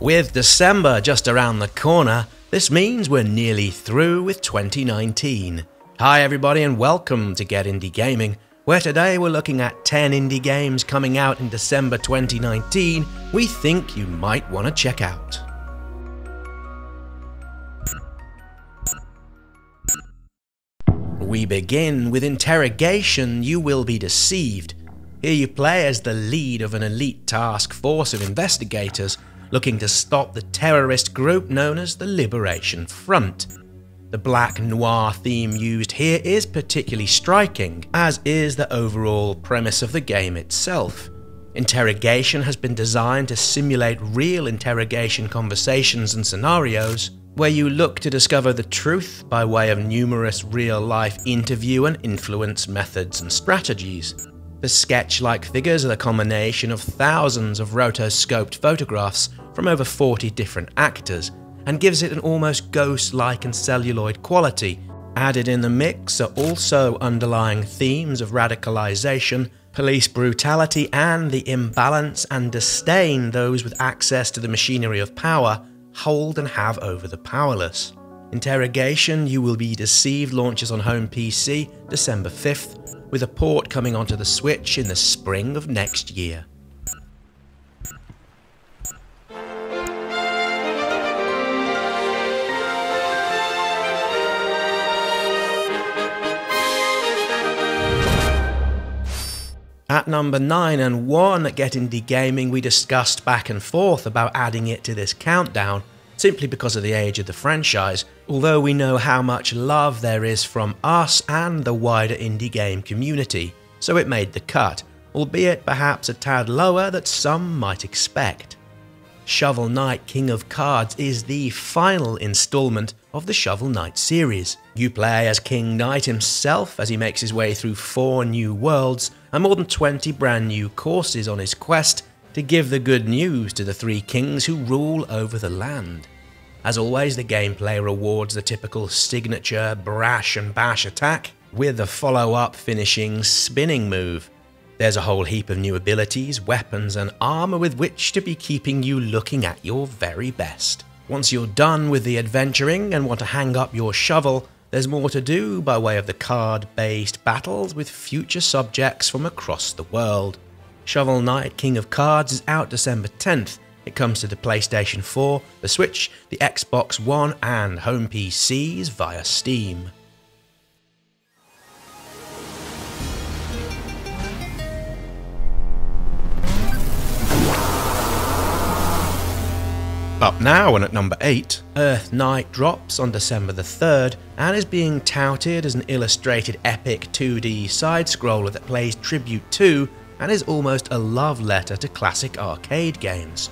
With December just around the corner, this means we're nearly through with 2019. Hi everybody and welcome to Get Indie Gaming, where today we're looking at 10 indie games coming out in December 2019 we think you might want to check out. We begin with Interrogation: You Will Be Deceived. Here you play as the lead of an elite task force of investigators looking to stop the terrorist group known as the Liberation Front. The black noir theme used here is particularly striking, as is the overall premise of the game itself. Interrogation has been designed to simulate real interrogation conversations and scenarios, where you look to discover the truth by way of numerous real-life interview and influence methods and strategies. The sketch-like figures are the combination of thousands of rotoscoped photographs from over 40 different actors, and gives it an almost ghost-like and celluloid quality. Added in the mix are also underlying themes of radicalization, police brutality, and the imbalance and disdain those with access to the machinery of power hold and have over the powerless. Interrogation: You Will Be Deceived launches on home PC December 5th. With a port coming onto the Switch in the spring of next year. At number 9 and 1 at Get Indie Gaming, we discussed back and forth about adding it to this countdown, simply because of the age of the franchise, although we know how much love there is from us and the wider indie game community, so it made the cut, albeit perhaps a tad lower than some might expect. Shovel Knight King of Cards is the final installment of the Shovel Knight series. You play as King Knight himself as he makes his way through 4 new worlds and more than 20 brand new courses on his quest to give the good news to the 3 kings who rule over the land. As always, the gameplay rewards the typical signature brash and bash attack with a follow-up finishing spinning move. There's a whole heap of new abilities, weapons and armor with which to be keeping you looking at your very best. Once you're done with the adventuring and want to hang up your shovel, there's more to do by way of the card-based battles with future subjects from across the world. Shovel Knight King of Cards is out December 10th. It comes to the PlayStation 4, the Switch, the Xbox One and home PCs via Steam. Up now and at number 8, EarthNight drops on December the 3rd and is being touted as an illustrated epic 2D side-scroller that plays tribute to and is almost a love letter to classic arcade games.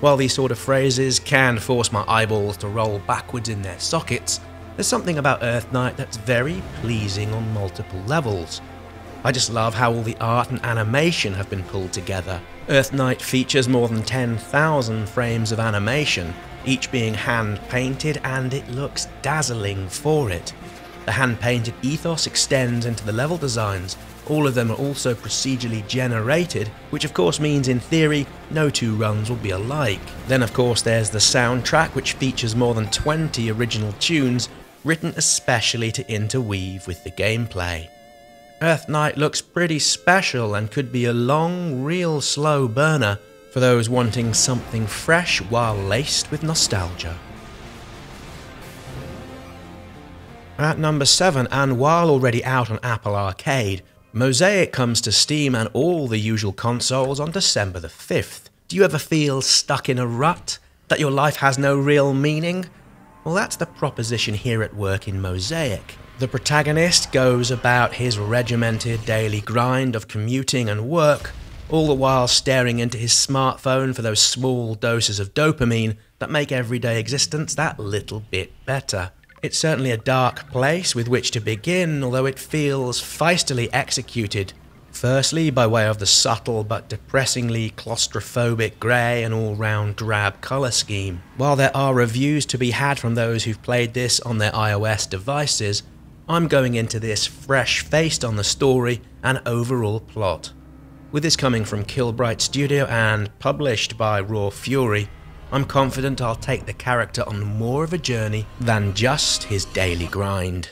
While these sort of phrases can force my eyeballs to roll backwards in their sockets, there's something about EarthNight that's very pleasing on multiple levels. I just love how all the art and animation have been pulled together. EarthNight features more than 10,000 frames of animation, each being hand-painted, and it looks dazzling for it. The hand-painted ethos extends into the level designs. All of them are also procedurally generated, which of course means in theory no two runs will be alike. Then of course there's the soundtrack, which features more than 20 original tunes written especially to interweave with the gameplay. EarthNight looks pretty special and could be a long, real slow burner for those wanting something fresh while laced with nostalgia. At number 7, and while already out on Apple Arcade, Mosaic comes to Steam and all the usual consoles on December the 5th. Do you ever feel stuck in a rut? That your life has no real meaning? Well, that's the proposition here at work in Mosaic. The protagonist goes about his regimented daily grind of commuting and work, all the while staring into his smartphone for those small doses of dopamine that make everyday existence that little bit better. It's certainly a dark place with which to begin, although it feels feistily executed. Firstly, by way of the subtle but depressingly claustrophobic grey and all-round drab colour scheme. While there are reviews to be had from those who've played this on their iOS devices, I'm going into this fresh-faced on the story and overall plot. With this coming from Kilbright Studio and published by Raw Fury, I'm confident I'll take the character on more of a journey than just his daily grind.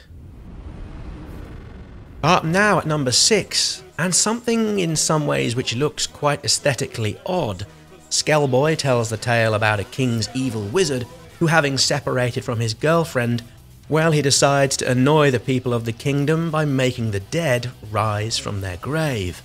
Up now at number 6, and something in some ways which looks quite aesthetically odd, Skellboy tells the tale about a king's evil wizard who, having separated from his girlfriend, well, he decides to annoy the people of the kingdom by making the dead rise from their grave.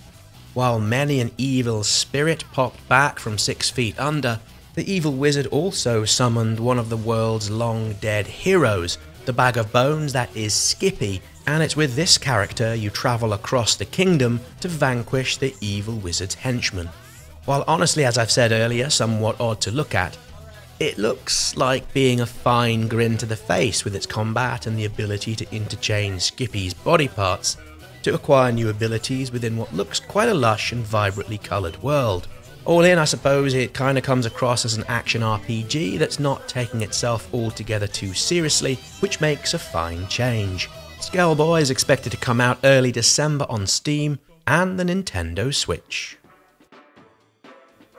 While many an evil spirit popped back from 6 feet under, the evil wizard also summoned one of the world's long-dead heroes, the bag of bones that is Skippy, and it's with this character you travel across the kingdom to vanquish the evil wizard's henchmen. While honestly, as I've said earlier, somewhat odd to look at, it looks like being a fine grin to the face with its combat and the ability to interchange Skippy's body parts to acquire new abilities within what looks quite a lush and vibrantly coloured world. All in, I suppose it kind of comes across as an action RPG that's not taking itself altogether too seriously, which makes a fine change. Skellboy is expected to come out early December on Steam and the Nintendo Switch.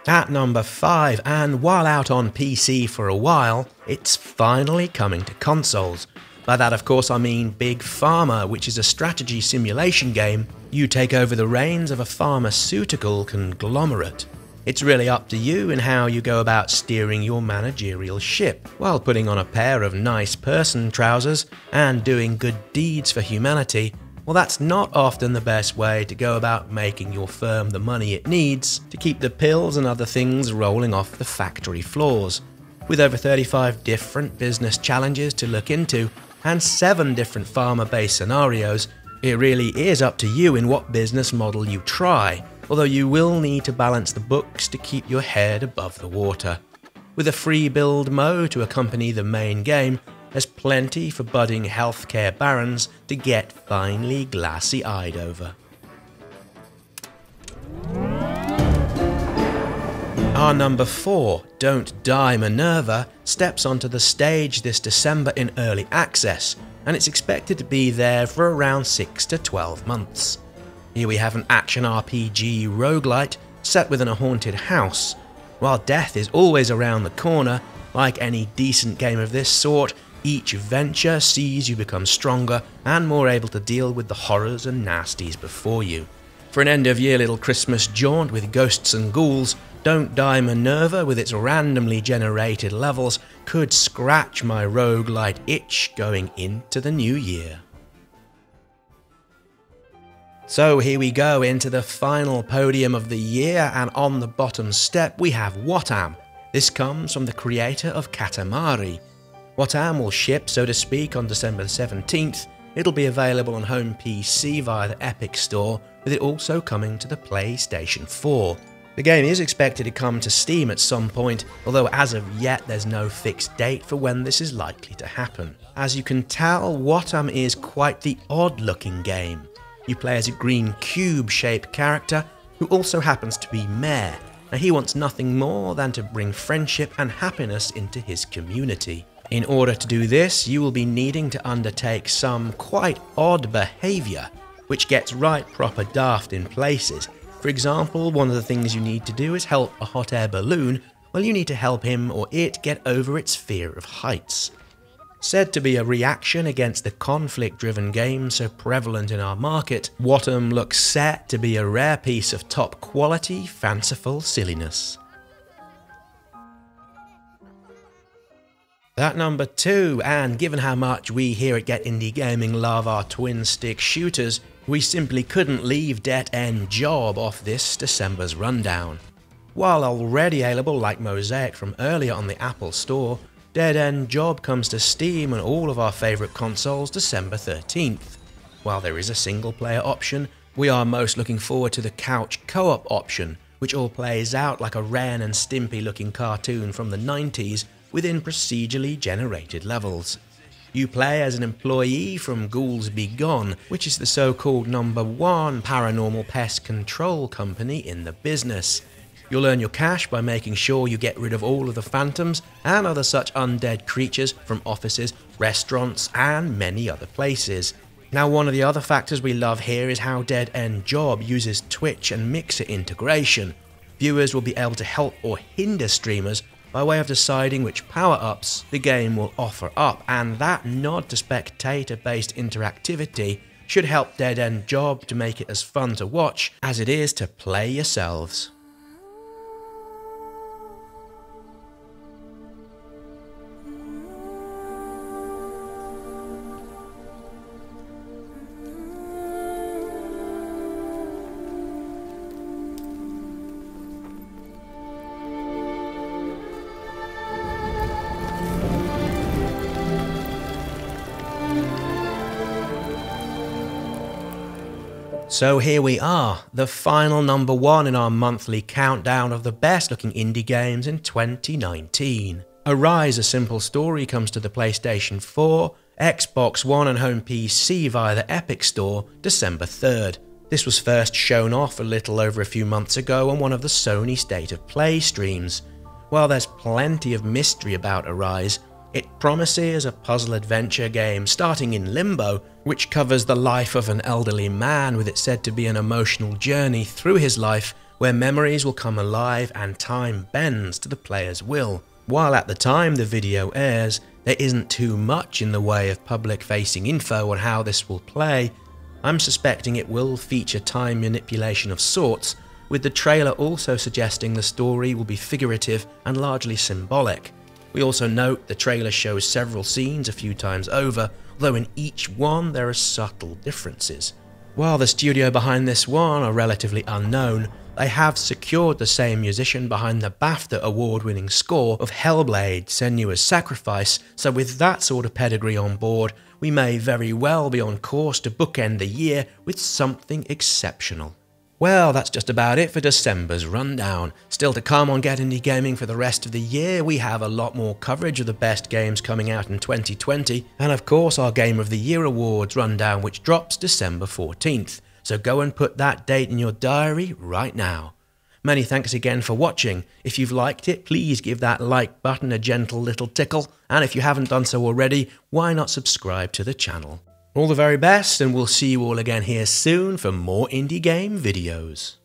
At number 5, and while out on PC for a while, it's finally coming to consoles. By that, of course, I mean Big Pharma, which is a strategy simulation game. You take over the reins of a pharmaceutical conglomerate. It's really up to you in how you go about steering your managerial ship, while putting on a pair of nice person trousers and doing good deeds for humanity. Well, that's not often the best way to go about making your firm the money it needs to keep the pills and other things rolling off the factory floors. With over 35 different business challenges to look into and 7 different pharma-based scenarios, it really is up to you in what business model you try, although you will need to balance the books to keep your head above the water. With a free build mode to accompany the main game, there's plenty for budding healthcare barons to get finely glassy-eyed over. Our number 4, Don't Die Minerva, steps onto the stage this December in early access, and it's expected to be there for around 6 to 12 months. Here we have an action RPG roguelite set within a haunted house. While death is always around the corner, like any decent game of this sort, each venture sees you become stronger and more able to deal with the horrors and nasties before you. For an end-of-year little Christmas jaunt with ghosts and ghouls, Don't Die Minerva with its randomly generated levels could scratch my roguelite itch going into the new year. So here we go into the final podium of the year, and on the bottom step we have Wattam. This comes from the creator of Katamari. Wattam will ship, so to speak, on December 17th. It'll be available on home PC via the Epic Store, with it also coming to the PlayStation 4. The game is expected to come to Steam at some point, although as of yet there's no fixed date for when this is likely to happen. As you can tell, Wattam is quite the odd-looking game. You play as a green cube-shaped character who also happens to be mayor. Now, he wants nothing more than to bring friendship and happiness into his community. In order to do this, you will be needing to undertake some quite odd behaviour, which gets right proper daft in places. For example, one of the things you need to do is help a hot air balloon. Well, you need to help him or it get over its fear of heights. Said to be a reaction against the conflict-driven game so prevalent in our market, Wattam looks set to be a rare piece of top-quality, fanciful silliness. At number 2, and given how much we here at Get Indie Gaming love our twin-stick shooters, we simply couldn't leave Dead End Job off this December's rundown. While already available like Mosaic from earlier on the Apple Store, Dead End Job comes to Steam and all of our favourite consoles December 13th. While there is a single-player option, we are most looking forward to the couch co-op option, which all plays out like a Ren and Stimpy-looking cartoon from the 90s within procedurally generated levels. You play as an employee from Ghouls Be Gone, which is the so-called #1 paranormal pest control company in the business. You'll earn your cash by making sure you get rid of all of the phantoms and other such undead creatures from offices, restaurants, and many other places. Now, one of the other factors we love here is how Dead End Job uses Twitch and Mixer integration. Viewers will be able to help or hinder streamers by way of deciding which power-ups the game will offer up, and that nod to spectator-based interactivity should help Dead End Job to make it as fun to watch as it is to play yourselves. So here we are, the final number one in our monthly countdown of the best looking indie games in 2019. Arise: A Simple Story comes to the PlayStation 4, Xbox One and home PC via the Epic Store December 3rd. This was first shown off a little over a few months ago on one of the Sony State of Play streams. While there's plenty of mystery about Arise, it promises a puzzle adventure game starting in Limbo, which covers the life of an elderly man with it's said to be an emotional journey through his life where memories will come alive and time bends to the player's will. While at the time the video airs, there isn't too much in the way of public-facing info on how this will play. I'm suspecting it will feature time manipulation of sorts, with the trailer also suggesting the story will be figurative and largely symbolic. We also note the trailer shows several scenes a few times over, though in each one there are subtle differences. While the studio behind this one are relatively unknown, they have secured the same musician behind the BAFTA award-winning score of Hellblade: Senua's Sacrifice, so with that sort of pedigree on board, we may very well be on course to bookend the year with something exceptional. Well, that's just about it for December's rundown. Still to come on Get Indie Gaming for the rest of the year, we have a lot more coverage of the best games coming out in 2020, and of course our Game of the Year Awards rundown, which drops December 14th. So go and put that date in your diary right now. Many thanks again for watching. If you've liked it, please give that like button a gentle little tickle, and if you haven't done so already, why not subscribe to the channel? All the very best, and we'll see you all again here soon for more indie game videos.